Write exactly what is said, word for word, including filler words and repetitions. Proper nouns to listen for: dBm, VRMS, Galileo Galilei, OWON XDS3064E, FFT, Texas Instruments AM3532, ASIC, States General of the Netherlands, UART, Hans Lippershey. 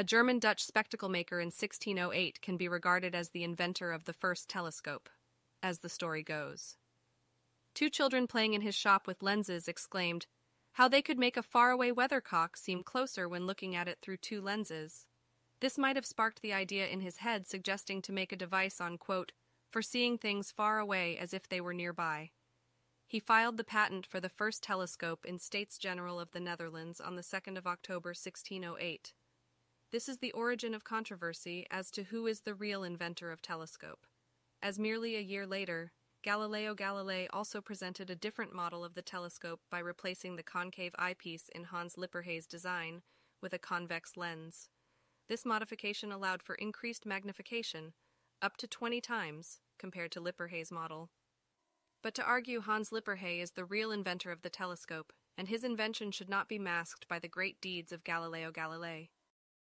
A German-Dutch spectacle maker in sixteen oh eight can be regarded as the inventor of the first telescope, as the story goes. Two children playing in his shop with lenses exclaimed, "How they could make a faraway weathercock seem closer when looking at it through two lenses." This might have sparked the idea in his head, suggesting to make a device on, quote, "for seeing things far away as if they were nearby." He filed the patent for the first telescope in States General of the Netherlands on the second of October sixteen oh eight. This is the origin of controversy as to who is the real inventor of telescope, as merely a year later, Galileo Galilei also presented a different model of the telescope by replacing the concave eyepiece in Hans Lippershey's design with a convex lens. This modification allowed for increased magnification, up to twenty times, compared to Lippershey's model. But to argue Hans Lippershey is the real inventor of the telescope, and his invention should not be masked by the great deeds of Galileo Galilei.